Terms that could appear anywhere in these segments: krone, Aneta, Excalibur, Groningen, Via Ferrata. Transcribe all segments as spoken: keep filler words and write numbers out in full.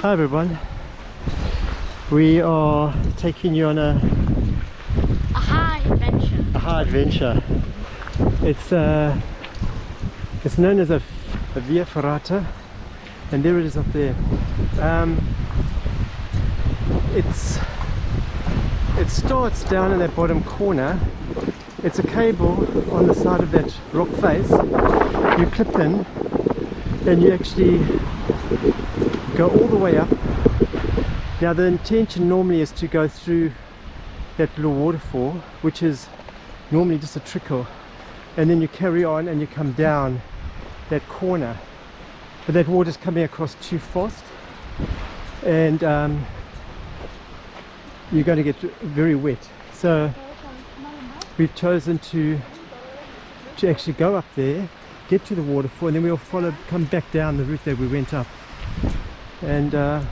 Hi everyone, we are taking you on a a high adventure. A high adventure. It's uh, it's known as a, a Via Ferrata, and there it is up there. Um, it's it starts down in that bottom corner. It's a cable on the side of that rock face. You clip in and you actually go all the way up. Now the intention normally is to go through that little waterfall, which is normally just a trickle, and then you carry on and you come down that corner, but that water's coming across too fast, and um, you're going to get very wet. So we've chosen to to actually go up there, get to the waterfall, and then we'll follow, come back down the route that we went up. And uh,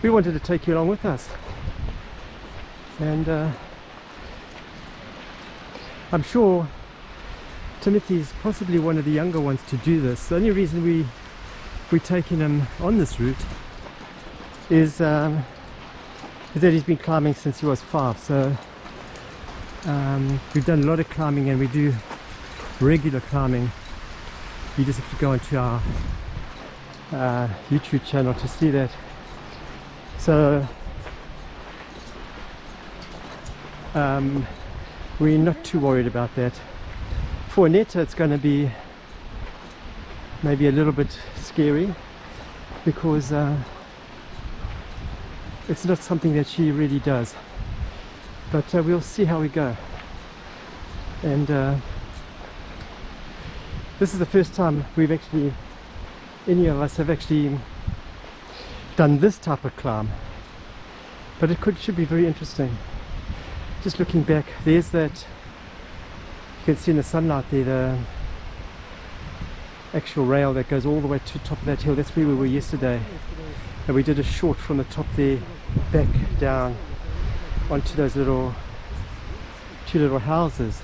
we wanted to take you along with us. And uh, I'm sure Timothy's possibly one of the younger ones to do this. The only reason we we're taking him on this route is, um, is that he's been climbing since he was five. So um, we've done a lot of climbing, and we do regular climbing. You just have to go into our uh, YouTube channel to see that. So um, we're not too worried about that. For Aneta it's going to be maybe a little bit scary, because uh, it's not something that she really does, but uh, we'll see how we go. And uh, this is the first time we've actually, any of us have actually done this type of climb, but it could should be very interesting. Just looking back, there's that, you can see in the sunlight there, the actual rail that goes all the way to the top of that hill. That's where we were yesterday, and we did a short from the top there back down onto those little two little houses.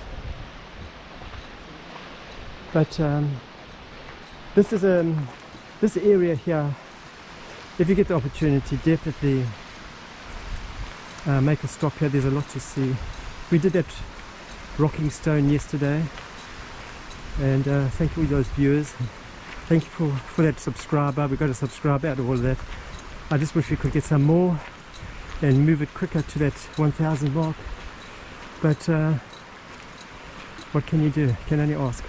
But um, this is a um, this area here. If you get the opportunity, definitely uh, make a stop here. There's a lot to see. We did that rocking stone yesterday, and uh, thank you all those viewers. Thank you for for that subscriber. We've got a subscriber out of all of that. I just wish we could get some more and move it quicker to that one thousand mark. But uh, what can you do? Can only ask.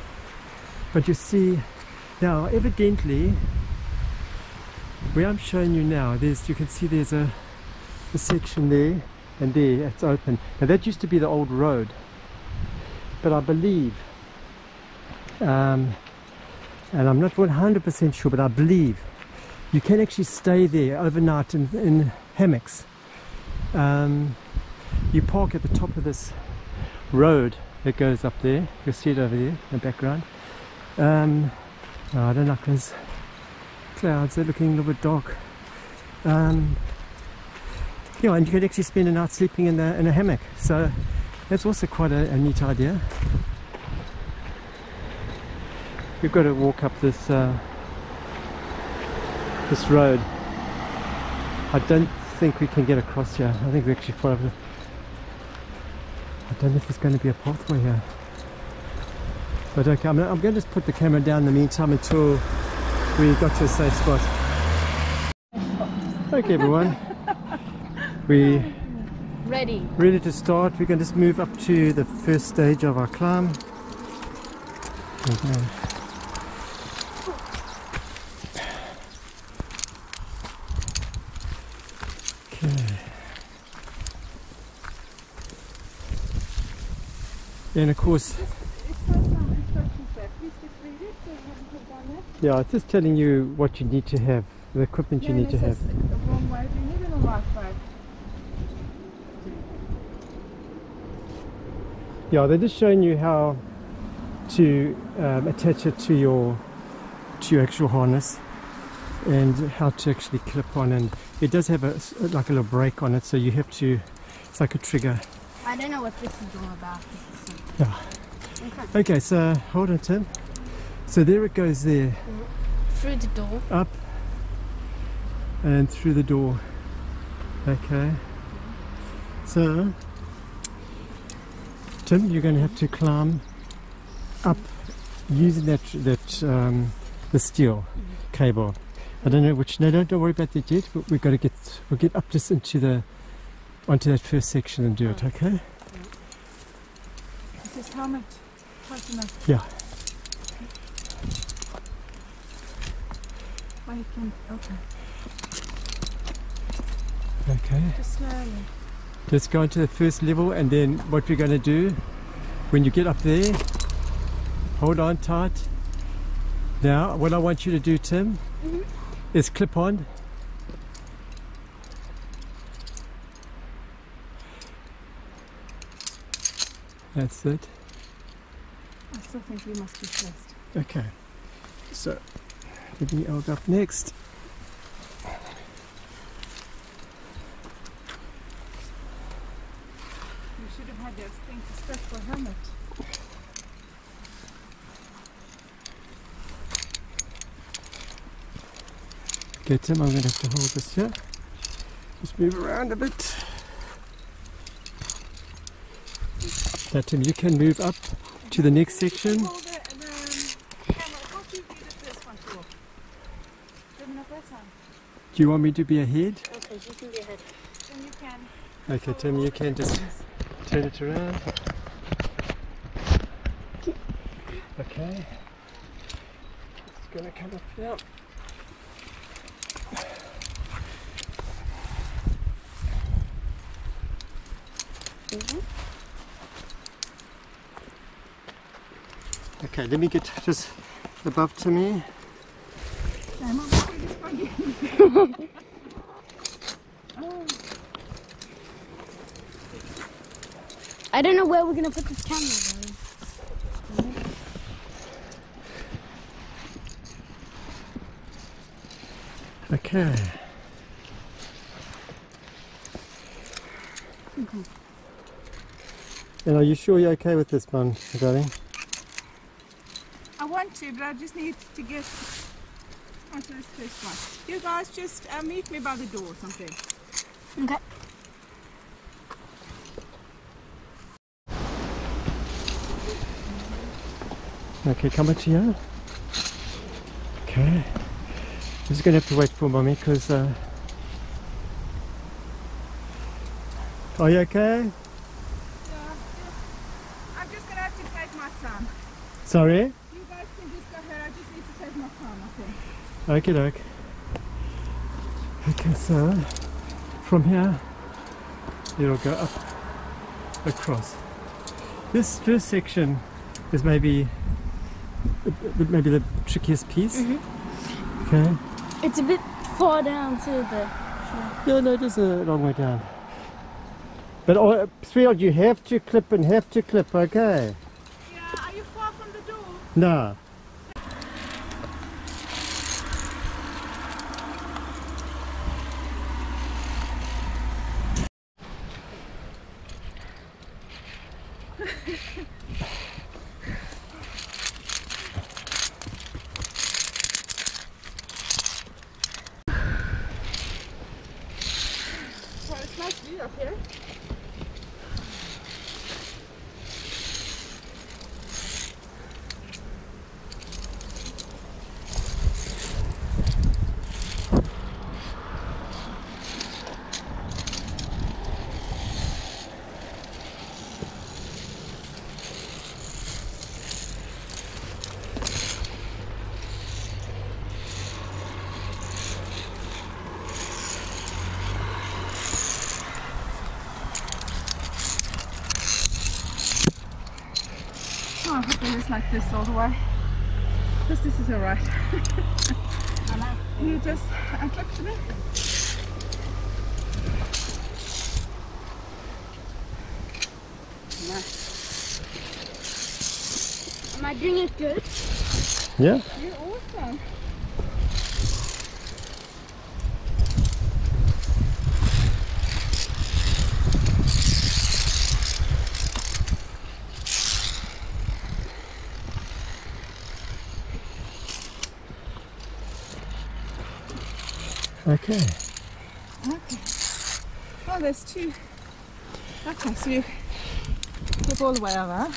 But you see, now evidently, where I'm showing you now, there's, you can see there's a, a section there and there, it's open. Now that used to be the old road, but I believe, um, and I'm not one hundred percent sure, but I believe you can actually stay there overnight in, in hammocks. Um, you park at the top of this road that goes up there. You'll see it over there in the background. Um, oh, I don't like those clouds, they're looking a little bit dark. Um, yeah, and you could actually spend a night sleeping in, the, in a hammock, so that's also quite a, a neat idea. We've got to walk up this uh, this road. I don't think we can get across here. I think we actually follow the, I don't know if there's going to be a pathway here. But okay, I'm going to just put the camera down in the meantime until we got to a safe spot. Okay everyone, we ready. Ready to start. We can just move up to the first stage of our climb. Okay. Okay. And of course, yeah, it's just telling you what you need to have, the equipment you need to have. Yeah, they're just showing you how to um, attach it to your to your actual harness, and how to actually clip on. And it does have a like a little brake on it, so you have to. It's like a trigger. I don't know what this is all about. This is yeah. Okay. Okay, so hold on, Tim. So there it goes there. Through the door. Up. and through the door. Okay, so Tim, you're going to have to climb up using that that um, the steel cable. I don't know which. No, don't worry about that yet. But we've got to get we'll get up just into the onto that first section and do it. Okay. Is this helmet close enough? Yeah. I can, okay. Okay. Just slowly. Let's go into the first level, and then what we're going to do when you get up there, hold on tight. Now, what I want you to do, Tim, mm-hmm. is clip on. That's it. I still think you must be first. Okay. So. Let me go up next. You should have had this thing to stretch for helmet. Okay, Tim, I'm going to have to hold this here. Just move around a bit. Now, Tim, you can move up to the next section. Do you want me to be ahead? Okay, you can be ahead. Then you can. Okay, Tim, you can just turn it around. Okay. It's going to come up now. Mm-hmm. Okay, let me get just above to me. Oh. I don't know where we're gonna put this camera though. Mm-hmm. Okay. Mm-hmm. And are you sure you're okay with this one, darling? I want to, but I just need to get onto this first one. You guys just uh, meet me by the door or something. Okay. Okay, come up to you. Okay. I'm just going to have to wait for Mummy because... Uh... Are you okay? Yeah, I'm just going to have to take my time. Sorry? You guys can just go ahead. I just need to take my time, I think. Okie doke. Okay, so from here it'll go up across. This first section is maybe maybe the trickiest piece. Mm-hmm. Okay. It's a bit far down to the shore. Yeah, no, it is a long way down. But oh, sweetheart, you have to clip and have to clip. Okay. Yeah. Are you far from the door? No. Like this all the way, because this is all right. You just unclip to me. Nice. Am I doing it good? Yeah. You're awesome. Okay. Okay. Oh, there's two. Okay, so you flip all the way over.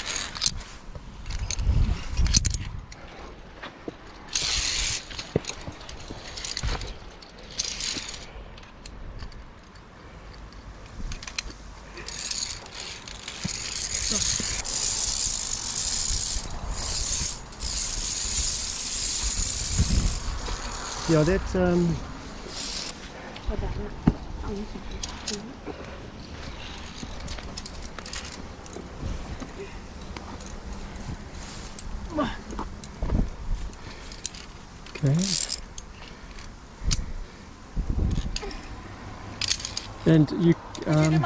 Yeah, that's um. Okay. And you. Um,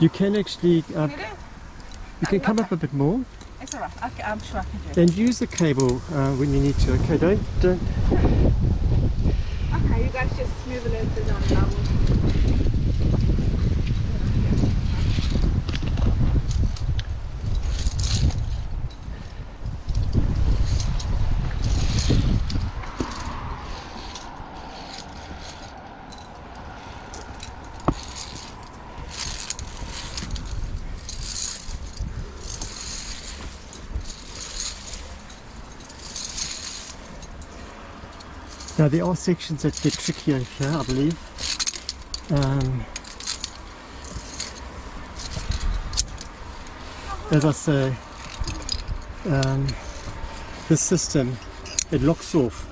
you can actually. Uh, you can come up a bit more. It's alright, I'm sure I can do it. And use the cable uh, when you need to. Okay, don't. don't. Okay, you guys just move a little bit on and I Now there are sections that get trickier here, I believe. Um, as I say, um, this system, it locks off.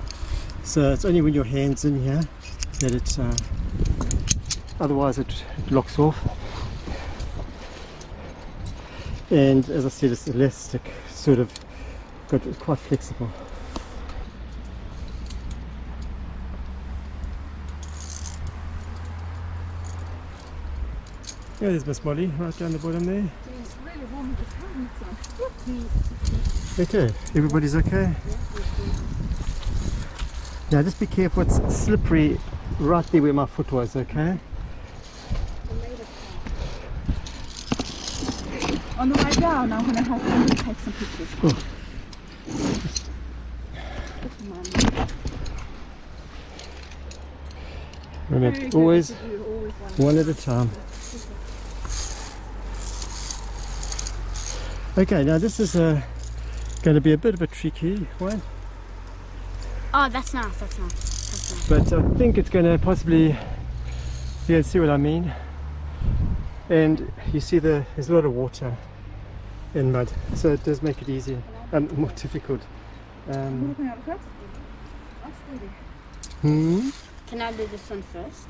So it's only when your hand's in here that it, uh, otherwise it, it locks off. And as I said, it's elastic, sort of, but quite flexible. Yeah, there's Miss Molly right down the bottom there. It's really warm at the time, so. Okay, everybody's okay? Now just be careful, it's slippery right there where my foot was, okay? On the way down, I'm going to have to take some pictures. Oh. Remember, always, always one at a time. Okay, now this is uh, going to be a bit of a tricky one. Oh, that's nice, that's nice. That's nice. But I think it's going to possibly, yeah, see what I mean. And you see the, there's a lot of water and mud, so it does make it easier and um, more difficult. Um, hmm? Can I do this one first?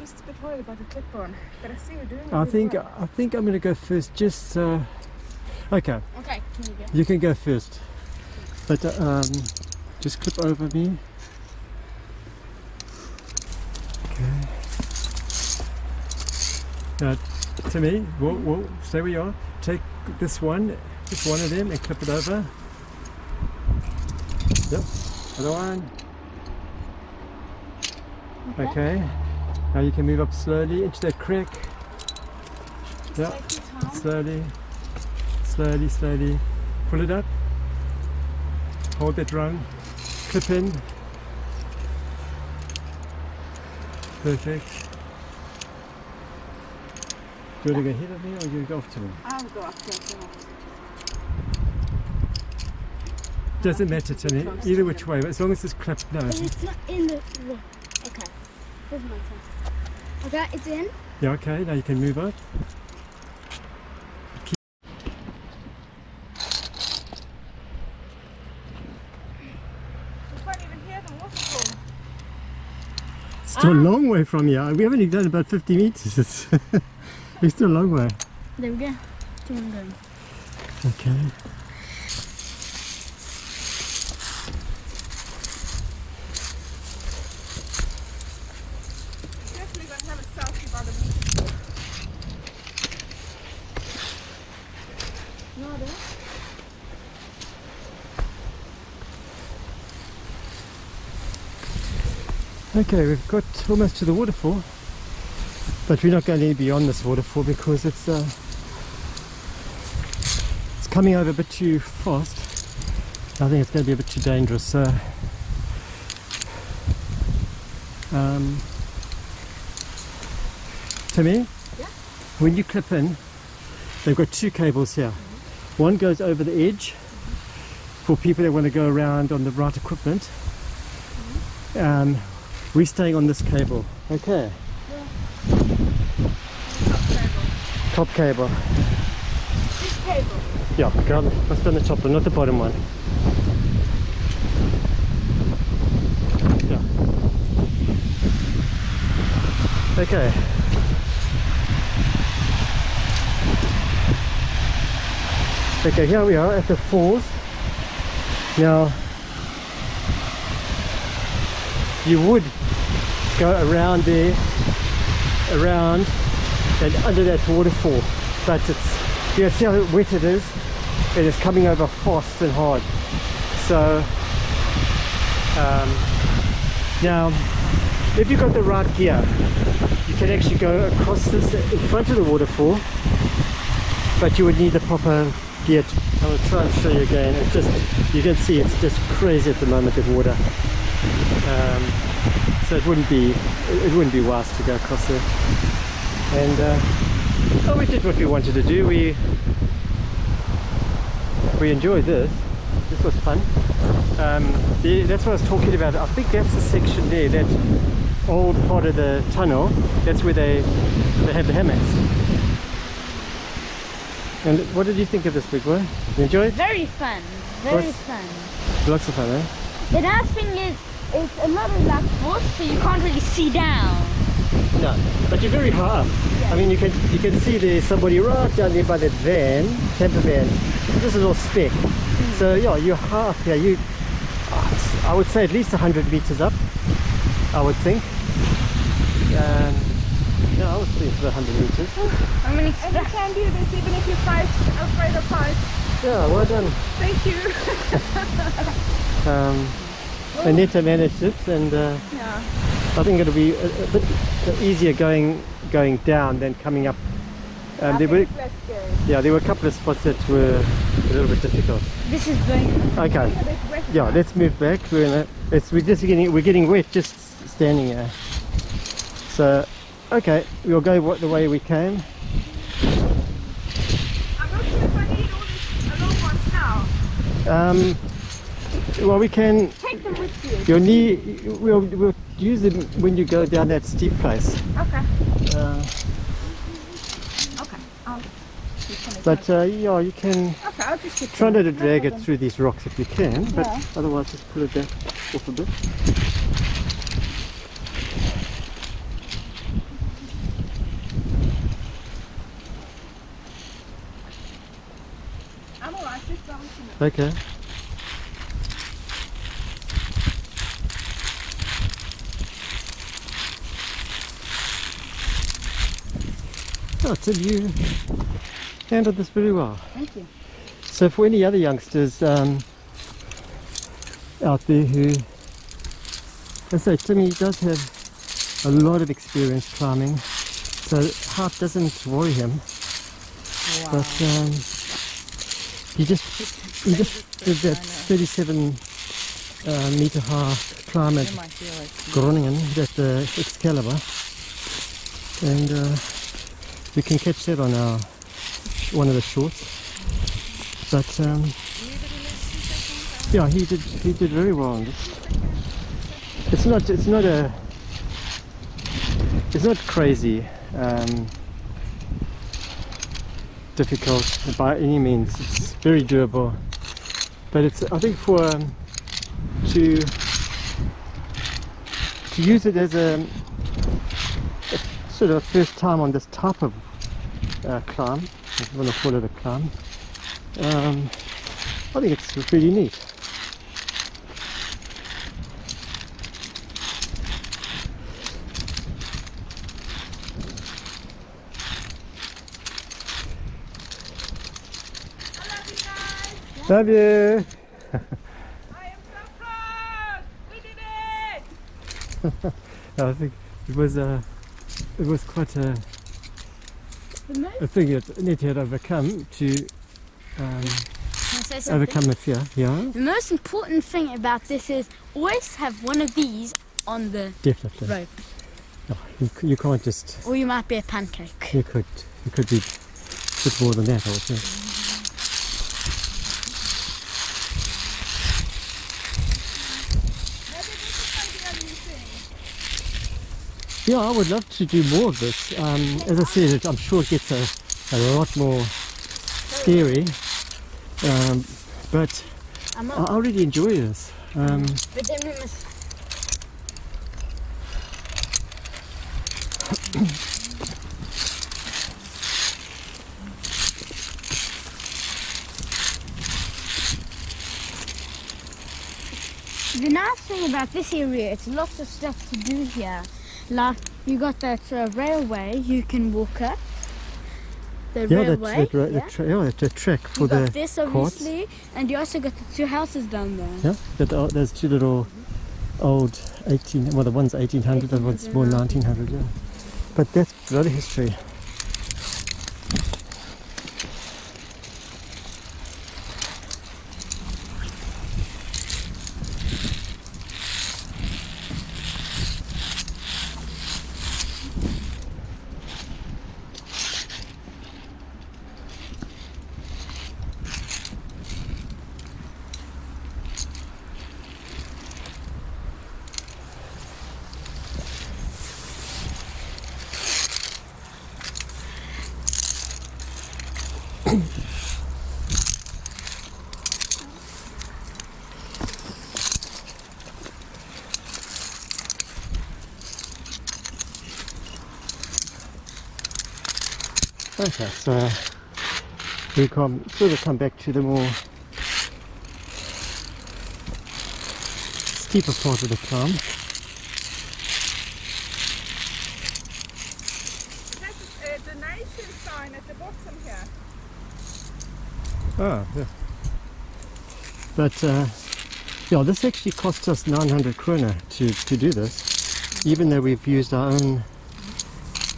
Just a bit worried about the clip-on, but I see you're doing it. I think, well. I think I'm going to go first, just... Uh, Okay. Okay, can you go? You can go first. But um, just clip over me. Okay. Now, to me, whoa, whoa, stay where you are. Take this one, just one of them, and clip it over. Yep. Other one. Okay. okay. Now you can move up slowly into that crack. Yep. Slowly. Slowly, slowly, pull it up, hold that rung, clip in, perfect. Do you want to go ahead of me or you go off to me? I'll go off to me. Doesn't matter to me, either which way, but as long as it's clipped, no. But it's not in the... Okay, this is my turn. Okay, it's in? Yeah, okay, now you can move up. Still a long way from here. We haven't done about fifty meters. It's still a long way. There we go. Okay. Definitely going to have a selfie by the beach. No, there. Okay, we've got almost to the waterfall, but we're not going any beyond this waterfall because it's uh, it's coming over a bit too fast. I think it's going to be a bit too dangerous. Uh, um, Timmy, yeah? When you clip in, they've got two cables here. Mm-hmm. One goes over the edge mm-hmm. for people that want to go around on the right equipment. Mm-hmm. um, we're staying on this cable. Okay. Yeah. Top cable. Top cable. This cable? Yeah, grab it. Let's go on the top one, not the bottom one. Yeah. Okay. Okay, here we are at the falls. Now, you would go around there, around and under that waterfall, but it's, you know, see how wet it is? It is coming over fast and hard. So, um, now, if you've got the right gear, you can actually go across this in front of the waterfall, but you would need the proper gear. I'm going to try and show you again. It's just, you can see it's just crazy at the moment with water. Um, so it wouldn't be, it wouldn't be wise to go across there. And uh, well, we did what we wanted to do. We we enjoyed this. This was fun. Um, the, that's what I was talking about. I think that's the section there, that old part of the tunnel. That's where they they have the hammocks. And what did you think of this big one? You enjoy it? Very fun. Very What's, fun. Lots of fun, eh? The nice thing is, it's a lot of like bush, so you can't really see down. No, but you're very high up. Yeah. I mean, you can you can see there's somebody right down there by that van, camper van. This is all speck. Mm. So yeah, you're high up here. You, I would say at least one hundred meters up, I would think. Um, No, I was thinking for one hundred meters. I mean, and you can do this even if you fight afraid of heights. Yeah, well done. Thank you. um, Anita managed it, and uh, yeah. I think it'll be a, a bit easier going going down than coming up. Um, there were, yeah, there were a couple of spots that were a little bit difficult. This is going. Okay. Yeah, let's move back. We're in a, it's we're just getting we're getting wet just standing here. So. Okay, we'll go what the way we came. I'm not sure if I need all these long ones now. Um, well, we can take them with you. You'll need. We'll, we'll use them when you go down that steep place. Okay. Uh, okay. I'll but uh, yeah, you can. Okay, I'll just get try not to drag it through these rocks if you can, but yeah. Otherwise just pull it back off a bit. Okay. Oh, Tim, you handled this very well. Thank you. So for any other youngsters um, out there who, let's say Timmy does have a lot of experience climbing, so height doesn't worry him. Wow. But um, he just... You just did that thirty-seven uh, meter high climb at Groningen, at the Excalibur, and uh, we can catch that on our one of the shorts. But um, yeah, he did he did very well on this. It's not it's not a it's not crazy um, difficult by any means. It's very doable. But it's, I think, for um, to to use it as a, a sort of first time on this type of uh, climb, if you want to call it a climb, um, I think it's really neat. Love you! I am so proud! We did it! I think it was uh, it was quite a, a thing that Anita had overcome to um, Can I say something? Overcome the fear, yeah. The most important thing about this is always have one of these on the Definitely. rope. Oh, you, you can't just... Or you might be a pancake. You could. You could be a bit more than that also. Yeah, I would love to do more of this. Um, as I said, it, I'm sure it gets a, a lot more scary, um, but I, I really enjoy this. Um, but then we must the nice thing about this area, it's lots of stuff to do here. Like, you got that uh, railway, you can walk up. The yeah, railway. That, that, yeah, the tra yeah, the track for you got the this, obviously, courts. And you also got the two houses down there. Yeah, that, uh, those two little old eighteen, well, the one's eighteen hundred, the one's more nineteen hundred, yeah. But that's bloody history. Okay, so we come sort of come back to the more steeper part of the climb. That's a donation sign at the bottom here. Oh, yeah. But uh, yeah, this actually cost us nine hundred kroner to to do this, even though we've used our own.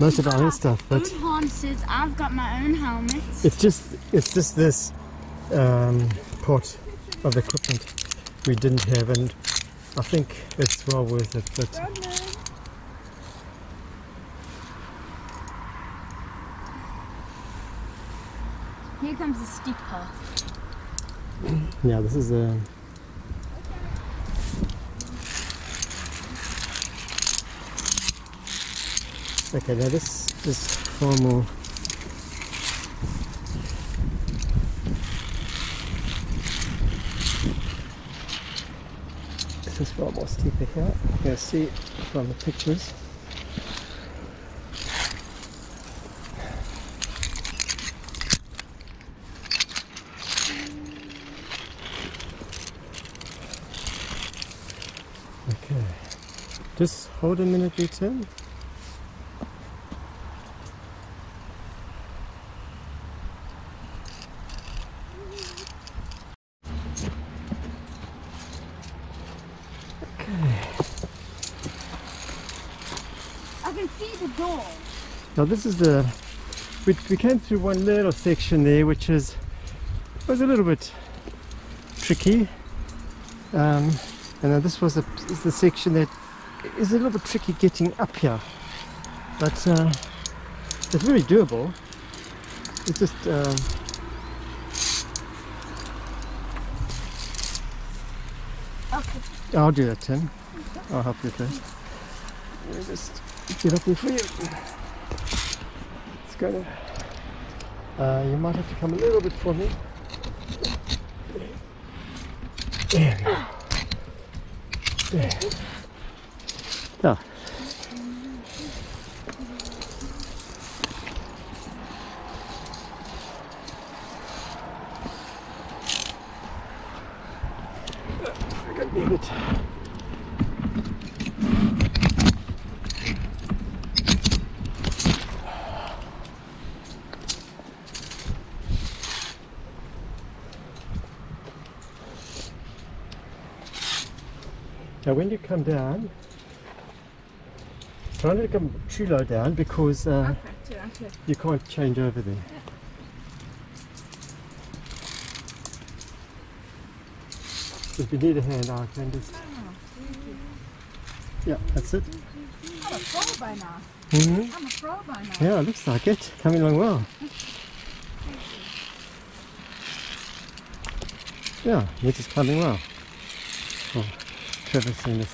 Most of our own stuff, but own harnesses. I've got my own helmet. It's just, it's just this um, part of equipment we didn't have, and I think it's well worth it. But here comes the steep path. Yeah, this is a. Okay, now this is far more... This is far more steeper here. You can see from the pictures. Okay, just hold a minute or two. Now this is the, we, we came through one little section there which is, was a little bit tricky, um, and now this was a, is the section that is a little bit tricky getting up here, but uh, it's very doable. It's just, uh, okay. I'll do that, Tim, I'll help you with that. Let me just get up here for you. Uh, you might have to come a little bit for me. There we go. There. Oh. I got a bit. Now when you come down, try not to come too low down because uh, okay, okay. you can't change over there. Yeah. If you need a hand, I can just... Yeah, that's it. I'm a pro by now. Mm-hmm. I'm a pro by now. Yeah, it looks like it. Coming along well. Yeah, which is coming well. Oh, Trevor's seen this.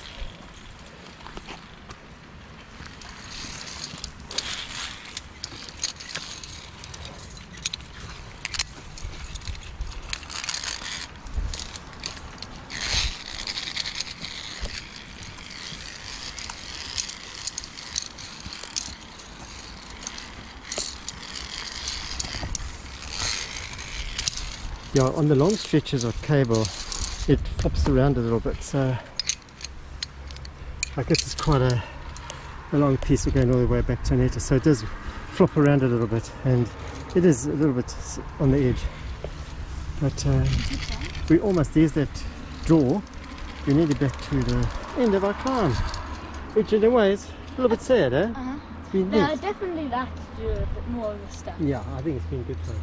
Yeah, on the long stretches of cable, it flops around a little bit, so I guess it's quite a, a long piece. We're going all the way back to Aneta, so it does flop around a little bit, and it is a little bit on the edge. But uh, we almost, there's that draw, we're nearly back to the end of our climb, which in a way is a little bit sad, eh? Uh-huh. It's been no, I definitely like to do a bit more of this stuff. Yeah, I think it's been good fun.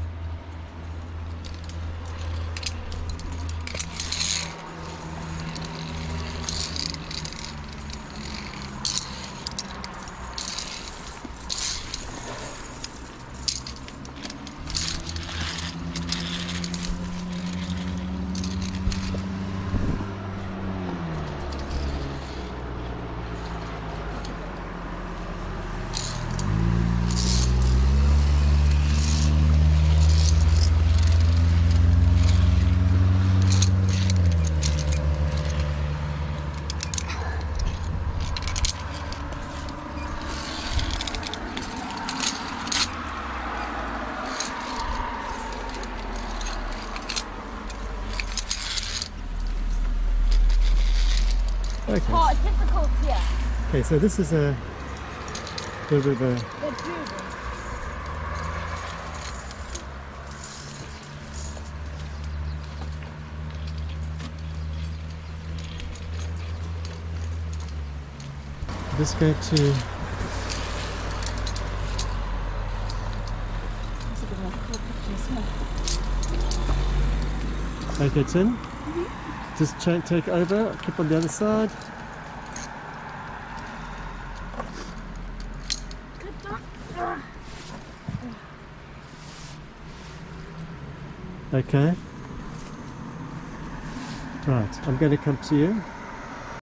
Okay. Oh, it's difficult here. Okay, so this is a little bit of a... Let's go to... Okay, it's in. Just take over, keep on the other side. Okay. Right, I'm going to come to you.